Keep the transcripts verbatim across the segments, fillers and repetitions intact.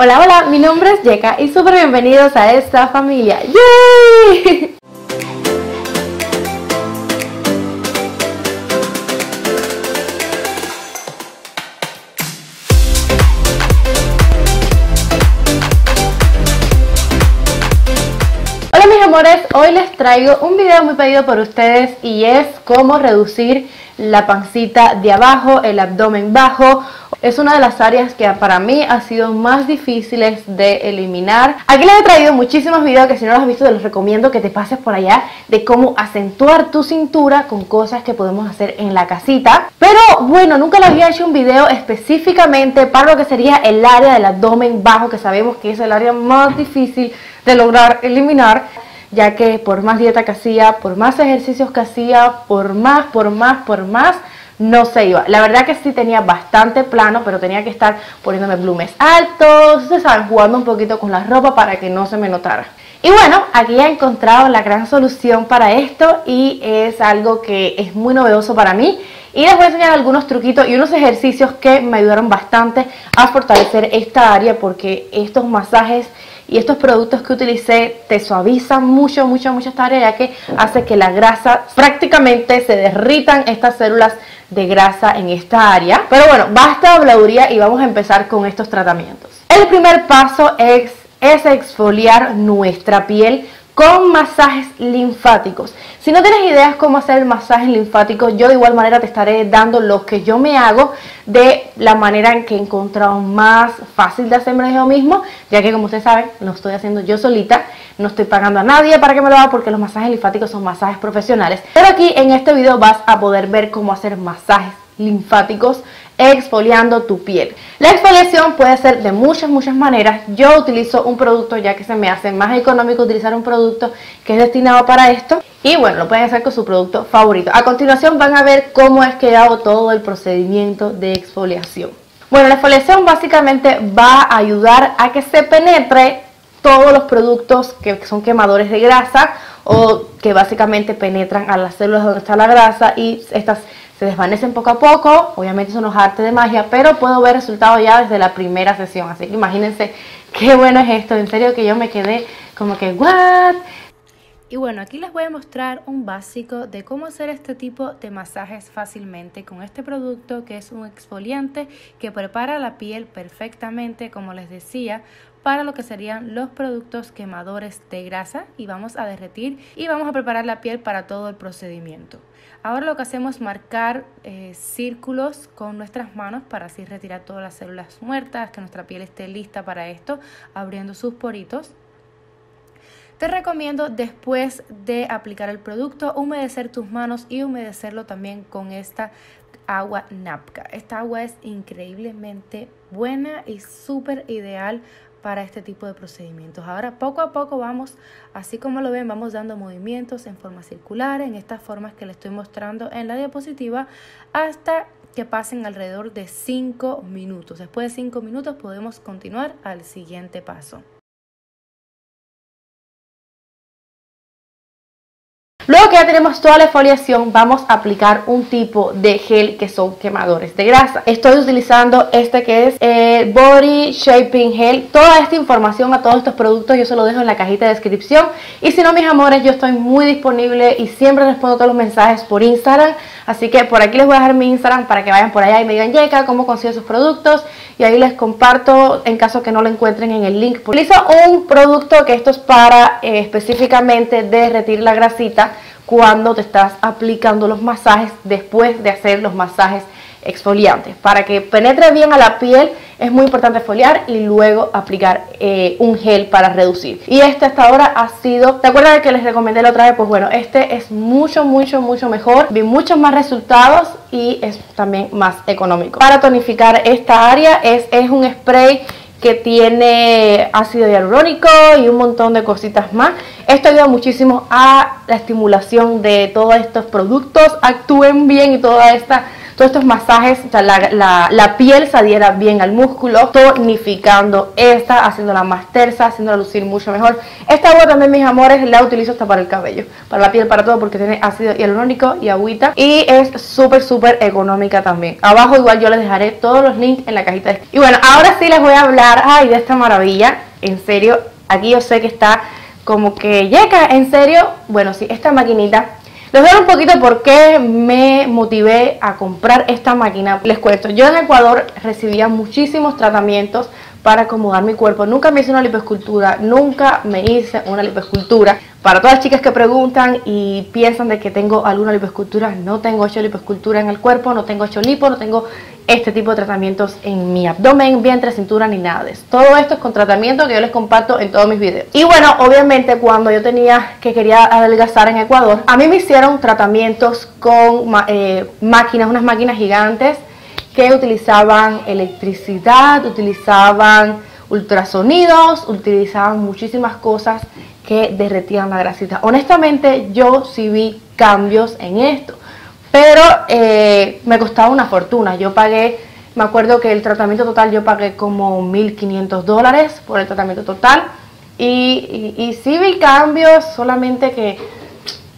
Hola, hola, mi nombre es Yeka y súper bienvenidos a esta familia. ¡Yay! Hola mis amores, hoy les traigo un video muy pedido por ustedes y es cómo reducir la pancita de abajo, el abdomen bajo. Es una de las áreas que para mí ha sido más difíciles de eliminar. Aquí les he traído muchísimos videos que si no los has visto te los recomiendo que te pases por allá, de cómo acentuar tu cintura con cosas que podemos hacer en la casita. Pero bueno, nunca les había hecho un video específicamente para lo que sería el área del abdomen bajo, que sabemos que es el área más difícil de lograr eliminar, ya que por más dieta que hacía, por más ejercicios que hacía, por más, por más, por más no se iba. La verdad que sí tenía bastante plano, pero tenía que estar poniéndome plumes altos, ustedes saben, jugando un poquito con la ropa para que no se me notara. Y bueno, aquí he encontrado la gran solución para esto y es algo que es muy novedoso para mí. Y les voy a enseñar algunos truquitos y unos ejercicios que me ayudaron bastante a fortalecer esta área, porque estos masajes y estos productos que utilicé te suavizan mucho, mucho, mucho esta área, ya que hace que la grasa prácticamente se derritan estas células de grasa en esta área. Pero bueno, basta habladuría y vamos a empezar con estos tratamientos. El primer paso es, es exfoliar nuestra piel con masajes linfáticos. Si no tienes ideas cómo hacer el masaje linfático, yo de igual manera te estaré dando los que yo me hago de la manera en que he encontrado más fácil de hacerme yo mismo, ya que como ustedes saben, lo estoy haciendo yo solita, no estoy pagando a nadie para que me lo haga, porque los masajes linfáticos son masajes profesionales. Pero aquí en este video vas a poder ver cómo hacer masajes linfáticos exfoliando tu piel. La exfoliación puede ser de muchas, muchas maneras. Yo utilizo un producto, ya que se me hace más económico utilizar un producto que es destinado para esto. Y bueno, lo pueden hacer con su producto favorito. A continuación van a ver cómo es que hago todo el procedimiento de exfoliación. Bueno, la exfoliación básicamente va a ayudar a que se penetre todos los productos que son quemadores de grasa o que básicamente penetran a las células donde está la grasa y estas se desvanecen poco a poco. Obviamente eso no es arte de magia, pero puedo ver resultados ya desde la primera sesión. Así que imagínense qué bueno es esto. En serio que yo me quedé como que ¿what? Y bueno, aquí les voy a mostrar un básico de cómo hacer este tipo de masajes fácilmente con este producto, que es un exfoliante que prepara la piel perfectamente, como les decía, para lo que serían los productos quemadores de grasa, y vamos a derretir y vamos a preparar la piel para todo el procedimiento. Ahora lo que hacemos es marcar eh, círculos con nuestras manos para así retirar todas las células muertas, que nuestra piel esté lista para esto, abriendo sus poritos. Te recomiendo, después de aplicar el producto, humedecer tus manos y humedecerlo también con esta agua Napka. Esta agua es increíblemente buena y súper ideal para este tipo de procedimientos. Ahora poco a poco vamos, así como lo ven, vamos dando movimientos en forma circular, en estas formas que les estoy mostrando en la diapositiva, hasta que pasen alrededor de cinco minutos. Después de cinco minutos podemos continuar al siguiente paso. Luego que ya tenemos toda la exfoliación, vamos a aplicar un tipo de gel que son quemadores de grasa. Estoy utilizando este que es el Body Shaping Gel. Toda esta información a todos estos productos yo se lo dejo en la cajita de descripción. Y si no, mis amores, yo estoy muy disponible y siempre respondo todos los mensajes por Instagram. Así que por aquí les voy a dejar mi Instagram para que vayan por allá y me digan, Yeka, ¿cómo consigo sus productos? Y ahí les comparto en caso que no lo encuentren en el link. Utilizo un producto que esto es para eh, específicamente derretir la grasita cuando te estás aplicando los masajes, después de hacer los masajes exfoliantes. Para que penetre bien a la piel es muy importante exfoliar y luego aplicar eh, un gel para reducir. Y este hasta ahora ha sido, ¿te acuerdas de que les recomendé la otra vez? Pues bueno, este es mucho, mucho, mucho mejor. Vi muchos más resultados y es también más económico. Para tonificar esta área es, es un spray que tiene ácido hialurónico y un montón de cositas más. Esto ayuda muchísimo a la estimulación de todos estos productos. Actúen bien y toda esta todos estos masajes, o sea, la, la, la piel se adhiera bien al músculo, tonificando esta, haciéndola más tersa, haciéndola lucir mucho mejor. Esta agua también, mis amores, la utilizo hasta para el cabello, para la piel, para todo, porque tiene ácido hialurónico y agüita, y es súper, súper económica también. Abajo igual yo les dejaré todos los links en la cajita de... Y bueno, ahora sí les voy a hablar, ay, de esta maravilla, en serio, aquí yo sé que está como que yeca, en serio, bueno, sí, esta maquinita. Les voy a dar un poquito por qué me motivé a comprar esta máquina. Les cuento, yo en Ecuador recibía muchísimos tratamientos para acomodar mi cuerpo. Nunca me hice una lipoescultura, nunca me hice una lipoescultura. Para todas las chicas que preguntan y piensan de que tengo alguna lipoescultura, no tengo hecho lipoescultura en el cuerpo, no tengo hecho lipo, no tengo este tipo de tratamientos en mi abdomen, vientre, cintura, ni nada de eso. Todo esto es con tratamiento que yo les comparto en todos mis videos. Y bueno, obviamente cuando yo tenía que quería adelgazar en Ecuador, a mí me hicieron tratamientos con eh, máquinas, unas máquinas gigantes que utilizaban electricidad, utilizaban ultrasonidos, utilizaban muchísimas cosas que derretían la grasita. Honestamente, yo sí vi cambios en esto, pero eh, me costaba una fortuna. Yo pagué, me acuerdo que el tratamiento total yo pagué como mil quinientos dólares por el tratamiento total, y, y, y sí vi cambios, solamente que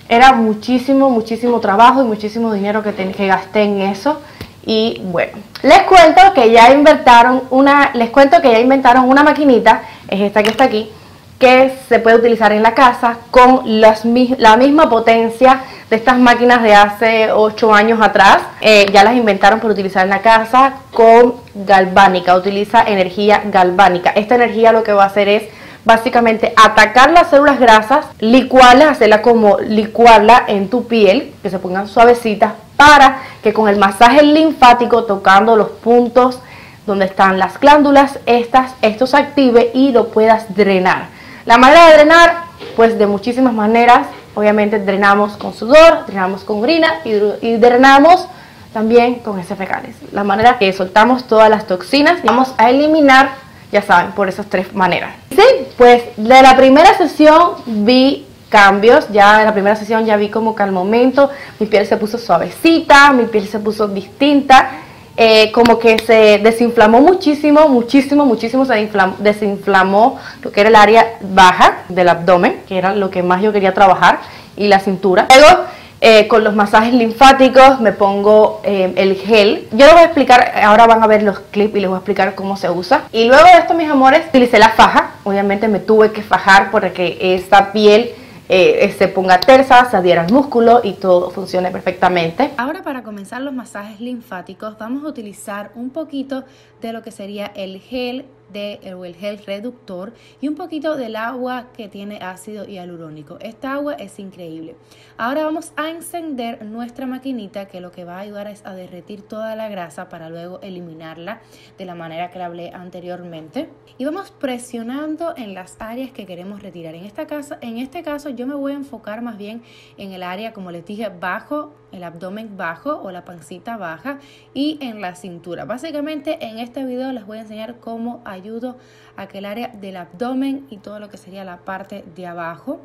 era muchísimo, muchísimo trabajo y muchísimo dinero que, te, que gasté en eso. Y bueno, les cuento que ya inventaron una, les cuento que ya inventaron una maquinita, es esta que está aquí, que se puede utilizar en la casa con las, la misma potencia de estas máquinas de hace ocho años atrás. Eh, ya las inventaron para utilizar en la casa con galvánica, utiliza energía galvánica. Esta energía lo que va a hacer es básicamente atacar las células grasas, licuarlas, hacerla como licuarla en tu piel, que se pongan suavecitas, para que con el masaje linfático, tocando los puntos donde están las glándulas, estas, esto se active y lo puedas drenar. La manera de drenar, pues de muchísimas maneras. Obviamente drenamos con sudor, drenamos con orina y, y drenamos también con heces fecales. La manera que soltamos todas las toxinas, vamos a eliminar, ya saben, por esas tres maneras. Sí, pues de la primera sesión vi cambios, ya en la primera sesión ya vi como que al momento mi piel se puso suavecita, mi piel se puso distinta, eh, como que se desinflamó muchísimo, muchísimo, muchísimo, se desinflamó, desinflamó lo que era el área baja del abdomen, que era lo que más yo quería trabajar, y la cintura. Luego eh, con los masajes linfáticos me pongo eh, el gel, yo les voy a explicar, ahora van a ver los clips y les voy a explicar cómo se usa. Y luego de esto, mis amores, utilicé la faja, obviamente me tuve que fajar porque esta piel Eh, se ponga tersa, se adhiera al músculo y todo funcione perfectamente. Ahora, para comenzar los masajes linfáticos, vamos a utilizar un poquito de lo que sería el gel de Well Health reductor y un poquito del agua que tiene ácido hialurónico. Esta agua es increíble. Ahora vamos a encender nuestra maquinita, que lo que va a ayudar es a derretir toda la grasa para luego eliminarla de la manera que la hablé anteriormente, y vamos presionando en las áreas que queremos retirar. En esta casa, en este caso yo me voy a enfocar más bien en el área, como les dije, bajo el abdomen bajo o la pancita baja y en la cintura. Básicamente en este video les voy a enseñar cómo ayudo a que el área del abdomen y todo lo que sería la parte de abajo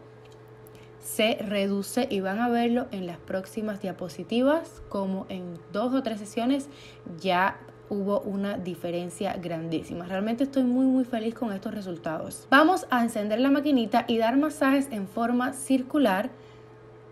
se reduce, y van a verlo en las próximas diapositivas, como en dos o tres sesiones ya hubo una diferencia grandísima. Realmente estoy muy muy feliz con estos resultados. Vamos a encender la maquinita y dar masajes en forma circular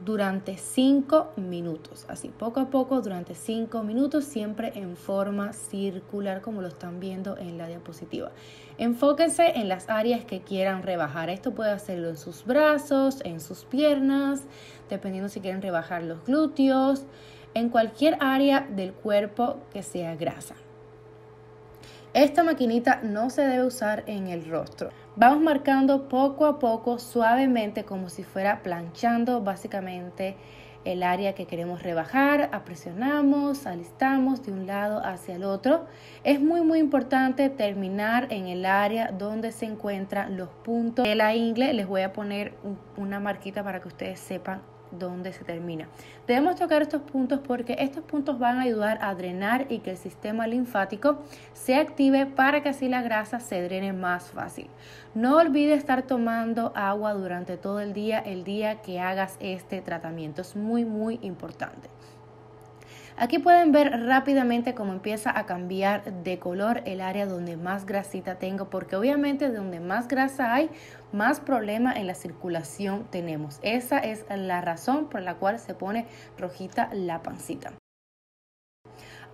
durante cinco minutos, así poco a poco durante cinco minutos, siempre en forma circular, como lo están viendo en la diapositiva. Enfóquense en las áreas que quieran rebajar. Esto puede hacerlo en sus brazos, en sus piernas, dependiendo si quieren rebajar los glúteos, en cualquier área del cuerpo que sea grasa. Esta maquinita no se debe usar en el rostro. Vamos marcando poco a poco, suavemente, como si fuera planchando básicamente el área que queremos rebajar. Apresionamos, alistamos de un lado hacia el otro. Es muy muy importante terminar en el área donde se encuentran los puntos de la ingle. Les voy a poner una marquita para que ustedes sepan donde se termina. Debemos tocar estos puntos porque estos puntos van a ayudar a drenar y que el sistema linfático se active, para que así la grasa se drene más fácil. No olvides estar tomando agua durante todo el día, el día que hagas este tratamiento. Es muy muy importante. Aquí pueden ver rápidamente cómo empieza a cambiar de color el área donde más grasita tengo, porque obviamente donde más grasa hay, más problema en la circulación tenemos. Esa es la razón por la cual se pone rojita la pancita.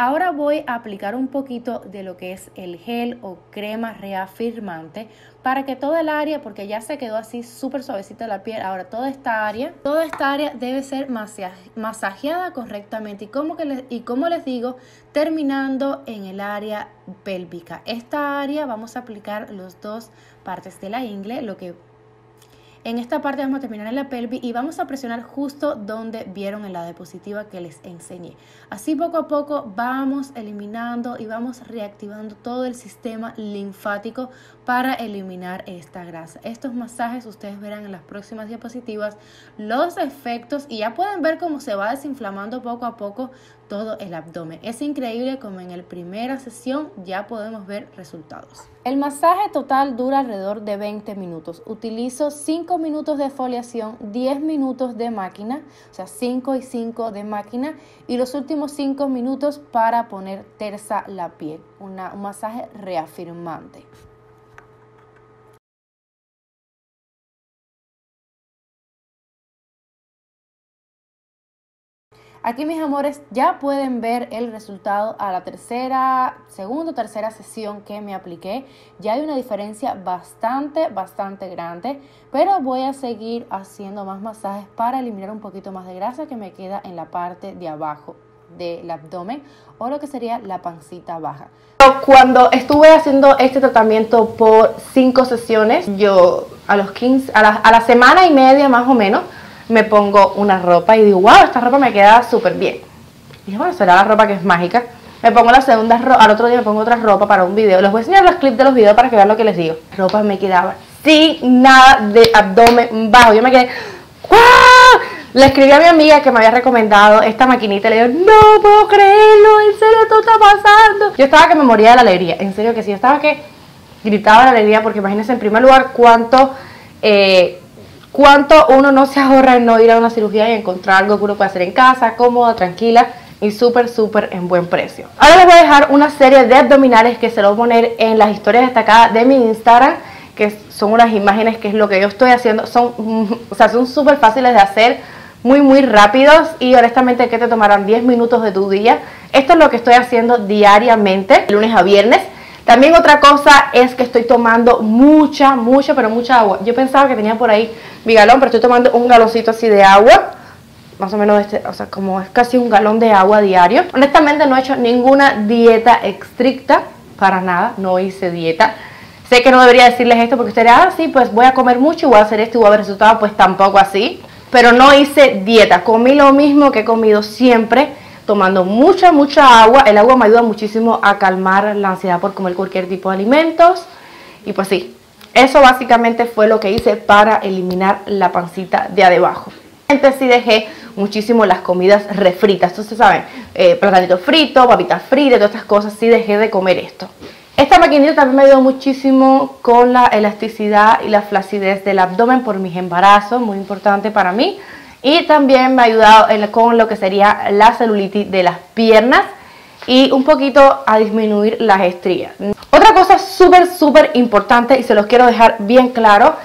Ahora voy a aplicar un poquito de lo que es el gel o crema reafirmante para que toda el área, porque ya se quedó así súper suavecita la piel, ahora toda esta área, toda esta área debe ser masajeada correctamente. Y como, que les, y como les digo, terminando en el área pélvica. Esta área vamos a aplicar las dos partes de la ingle, lo que... En esta parte vamos a terminar en la pelvis y vamos a presionar justo donde vieron en la diapositiva que les enseñé. Así poco a poco vamos eliminando y vamos reactivando todo el sistema linfático para eliminar esta grasa. Estos masajes ustedes verán en las próximas diapositivas los efectos y ya pueden ver cómo se va desinflamando poco a poco todo el abdomen. Es increíble como en la primera sesión ya podemos ver resultados. El masaje total dura alrededor de veinte minutos. Utilizo cinco minutos de exfoliación, diez minutos de máquina, o sea cinco y cinco de máquina, y los últimos cinco minutos para poner tersa la piel, una, un masaje reafirmante. Aquí, mis amores, ya pueden ver el resultado a la tercera, segunda o tercera sesión que me apliqué. Ya hay una diferencia bastante, bastante grande, pero voy a seguir haciendo más masajes para eliminar un poquito más de grasa que me queda en la parte de abajo del abdomen o lo que sería la pancita baja. Cuando estuve haciendo este tratamiento por cinco sesiones, yo a los quince, a la, a la semana y media más o menos, me pongo una ropa y digo, wow, esta ropa me queda súper bien. Dije, bueno, será la ropa que es mágica. Me pongo la segunda ropa, al otro día me pongo otra ropa para un video. Les voy a enseñar los clips de los videos para que vean lo que les digo. La ropa me quedaba sin nada de abdomen bajo. Yo me quedé, wow. Le escribí a mi amiga que me había recomendado esta maquinita y le digo, no puedo creerlo, en serio, esto está pasando. Yo estaba que me moría de la alegría, en serio que sí, yo estaba que gritaba la alegría porque imagínense en primer lugar cuánto... Eh, Cuánto uno no se ahorra en no ir a una cirugía y encontrar algo que uno puede hacer en casa, cómoda, tranquila y súper, súper en buen precio. Ahora les voy a dejar una serie de abdominales que se los voy a poner en las historias destacadas de mi Instagram, que son unas imágenes que es lo que yo estoy haciendo. Son, o sea, son súper fáciles de hacer, muy, muy rápidos y honestamente que te tomarán diez minutos de tu día. Esto es lo que estoy haciendo diariamente, de lunes a viernes. También otra cosa es que estoy tomando mucha, mucha, pero mucha agua. Yo pensaba que tenía por ahí mi galón, pero estoy tomando un galoncito así de agua. Más o menos, este, o sea, como es casi un galón de agua diario. Honestamente no he hecho ninguna dieta estricta, para nada, no hice dieta. Sé que no debería decirles esto porque ustedes, ah, sí, pues voy a comer mucho y voy a hacer esto y voy a ver resultados, pues tampoco así. Pero no hice dieta, comí lo mismo que he comido siempre. Tomando mucha, mucha agua. El agua me ayuda muchísimo a calmar la ansiedad por comer cualquier tipo de alimentos. Y pues sí, eso básicamente fue lo que hice para eliminar la pancita de abajo. Entonces sí dejé muchísimo las comidas refritas. Entonces, ¿saben? Eh, platanito frito, papitas fritas, todas estas cosas. Sí dejé de comer esto. Esta maquinita también me ayudó muchísimo con la elasticidad y la flacidez del abdomen por mis embarazos. Muy importante para mí. Y también me ha ayudado con lo que sería la celulitis de las piernas y un poquito a disminuir las estrías. Otra cosa súper, súper importante y se los quiero dejar bien claro.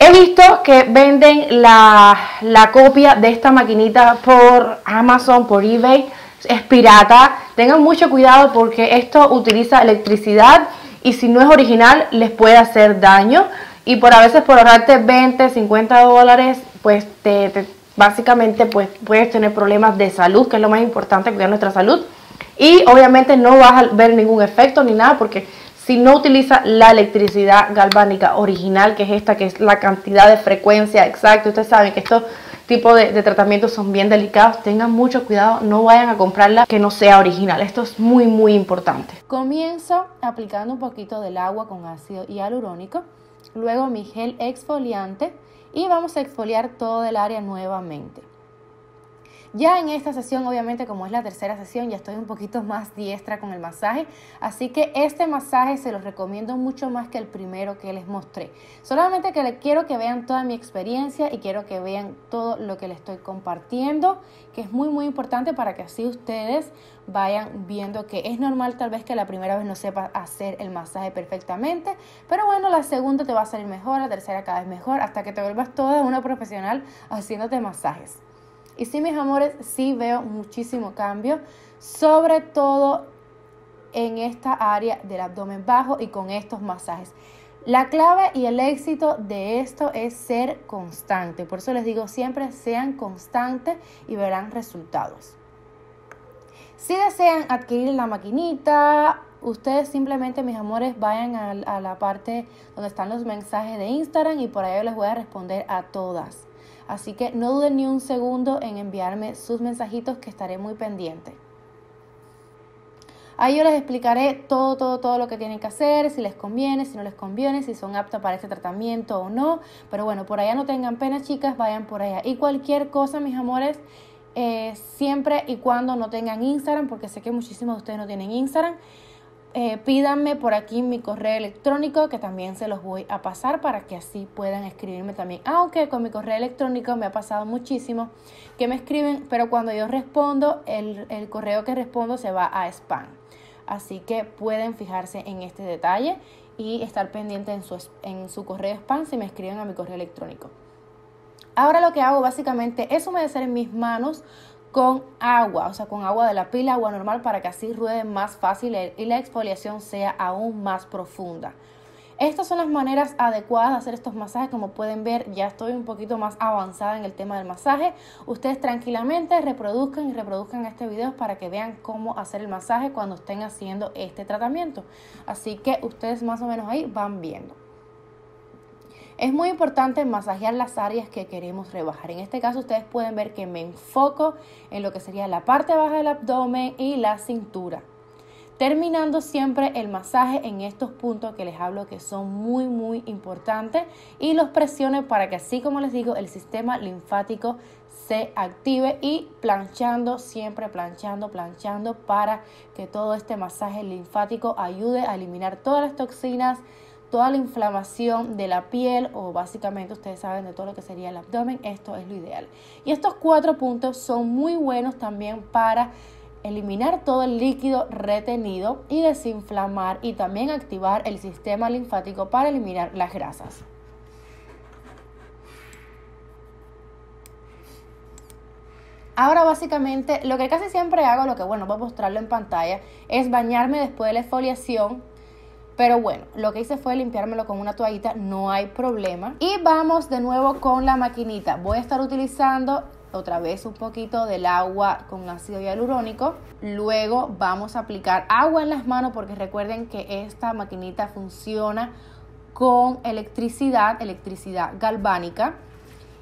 He visto que venden la, la copia de esta maquinita por Amazon, por eBay. Es pirata. Tengan mucho cuidado porque esto utiliza electricidad y si no es original les puede hacer daño. Y por a veces por ahorrarte veinte, cincuenta dólares, pues te... te básicamente pues puedes tener problemas de salud, que es lo más importante, cuidar nuestra salud. Y obviamente no vas a ver ningún efecto ni nada, porque si no utiliza la electricidad galvánica original, que es esta, que es la cantidad de frecuencia exacta. Ustedes saben que estos tipos de, de tratamientos son bien delicados. Tengan mucho cuidado, no vayan a comprarla que no sea original. Esto es muy, muy importante. Comienzo aplicando un poquito del agua con ácido hialurónico, luego mi gel exfoliante. Y vamos a exfoliar todo el área nuevamente. Ya en esta sesión, obviamente, como es la tercera sesión, ya estoy un poquito más diestra con el masaje, así que este masaje se los recomiendo mucho más que el primero que les mostré. Solamente que quiero que vean toda mi experiencia y quiero que vean todo lo que les estoy compartiendo, que es muy muy importante para que así ustedes vayan viendo que es normal tal vez que la primera vez no sepas hacer el masaje perfectamente, pero bueno, la segunda te va a salir mejor, la tercera cada vez mejor, hasta que te vuelvas toda una profesional haciéndote masajes. Y sí, mis amores, sí veo muchísimo cambio, sobre todo en esta área del abdomen bajo y con estos masajes. La clave y el éxito de esto es ser constante. Por eso les digo siempre, sean constantes y verán resultados. Si desean adquirir la maquinita, ustedes simplemente, mis amores, vayan a, a la parte donde están los mensajes de Instagram y por ahí yo les voy a responder a todas. Así que no duden ni un segundo en enviarme sus mensajitos, que estaré muy pendiente. Ahí yo les explicaré todo, todo, todo lo que tienen que hacer, si les conviene, si no les conviene, si son aptas para este tratamiento o no. Pero bueno, por allá no tengan pena, chicas, vayan por allá. Y cualquier cosa, mis amores, eh, siempre y cuando no tengan Instagram, porque sé que muchísimos de ustedes no tienen Instagram, eh, pídanme por aquí mi correo electrónico, que también se los voy a pasar para que así puedan escribirme también. Aunque con mi correo electrónico me ha pasado muchísimo que me escriben, pero cuando yo respondo, el, el correo que respondo se va a spam. Así que pueden fijarse en este detalle y estar pendiente en su, en su correo spam si me escriben a mi correo electrónico. Ahora lo que hago básicamente es humedecer mis manos con agua, o sea, con agua de la pila, agua normal, para que así ruede más fácil y la exfoliación sea aún más profunda. Estas son las maneras adecuadas de hacer estos masajes. Como pueden ver, ya estoy un poquito más avanzada en el tema del masaje. Ustedes tranquilamente reproduzcan y reproduzcan este video para que vean cómo hacer el masaje cuando estén haciendo este tratamiento. Así que ustedes más o menos ahí van viendo. Es muy importante masajear las áreas que queremos rebajar. En este caso ustedes pueden ver que me enfoco en lo que sería la parte baja del abdomen y la cintura. Terminando siempre el masaje en estos puntos que les hablo, que son muy muy importantes, y los presionen para que así, como les digo, el sistema linfático se active, y planchando, siempre planchando, planchando para que todo este masaje linfático ayude a eliminar todas las toxinas, toda la inflamación de la piel, o básicamente ustedes saben de todo lo que sería el abdomen. Esto es lo ideal. Y estos cuatro puntos son muy buenos también para eliminar todo el líquido retenido y desinflamar, y también activar el sistema linfático para eliminar las grasas. Ahora básicamente lo que casi siempre hago, lo que bueno, voy a mostrarlo en pantalla, es bañarme después de la exfoliación. Pero bueno, lo que hice fue limpiármelo con una toallita, no hay problema. Y vamos de nuevo con la maquinita. Voy a estar utilizando otra vez un poquito del agua con ácido hialurónico. Luego vamos a aplicar agua en las manos, porque recuerden que esta maquinita funciona con electricidad, electricidad galvánica.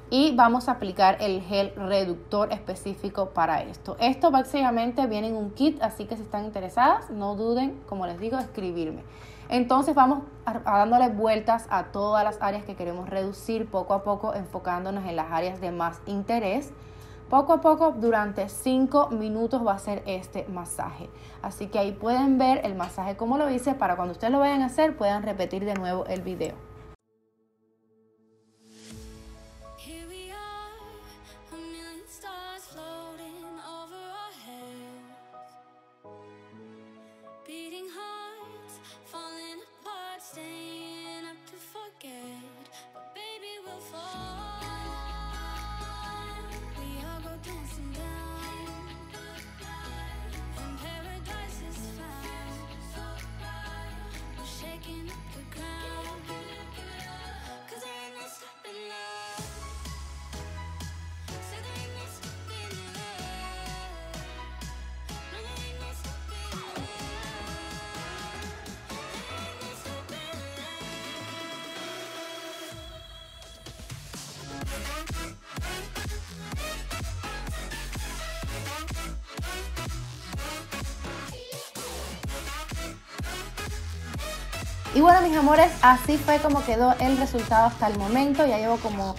Y vamos a aplicar el gel reductor específico para esto. Esto básicamente viene en un kit, así que si están interesadas, no duden, como les digo, escribirme. Entonces vamos a, a dándole vueltas a todas las áreas que queremos reducir, poco a poco enfocándonos en las áreas de más interés. Poco a poco, durante cinco minutos va a ser este masaje. Así que ahí pueden ver el masaje como lo hice, para cuando ustedes lo vayan a hacer, puedan repetir de nuevo el video. Y bueno, mis amores, así fue como quedó el resultado hasta el momento. Ya llevo como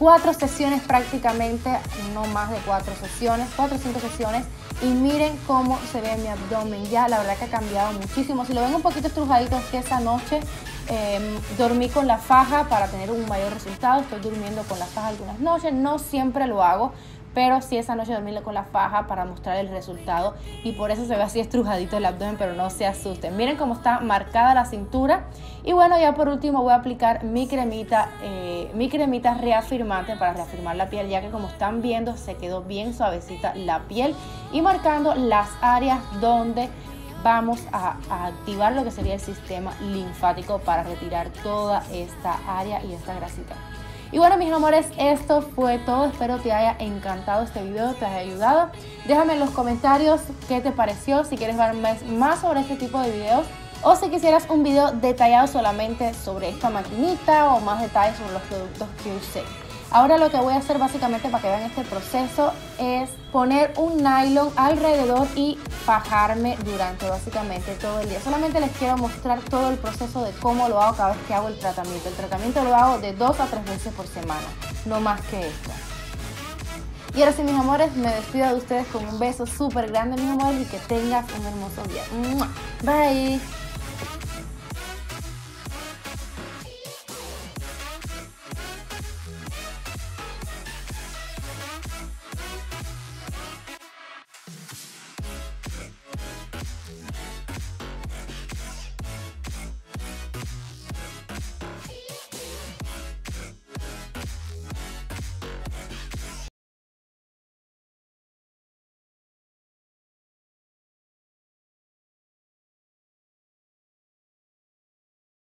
cuatro sesiones prácticamente, no más de cuatro sesiones, cuatro o cinco sesiones. Y miren cómo se ve mi abdomen ya, la verdad que ha cambiado muchísimo. Si lo ven un poquito estrujadito es que esa noche eh, dormí con la faja para tener un mayor resultado. Estoy durmiendo con la faja algunas noches, no siempre lo hago, pero sí esa noche dormí con la faja para mostrar el resultado. Y por eso se ve así estrujadito el abdomen, pero no se asusten. Miren cómo está marcada la cintura. Y bueno, ya por último voy a aplicar mi cremita, eh, mi cremita reafirmante para reafirmar la piel, ya que como están viendo se quedó bien suavecita la piel. Y marcando las áreas donde vamos a, a activar lo que sería el sistema linfático para retirar toda esta área y esta grasita. Y bueno, mis amores, esto fue todo. Espero te haya encantado este video, te haya ayudado. Déjame en los comentarios qué te pareció, si quieres ver más, más sobre este tipo de videos, o si quisieras un video detallado solamente sobre esta maquinita o más detalles sobre los productos que usé. Ahora lo que voy a hacer básicamente para que vean este proceso es poner un nylon alrededor y fajarme durante básicamente todo el día. Solamente les quiero mostrar todo el proceso de cómo lo hago cada vez que hago el tratamiento. El tratamiento lo hago de dos a tres veces por semana, no más que esto. Y ahora sí, mis amores, me despido de ustedes con un beso súper grande, mis amores, y que tengas un hermoso día. Bye.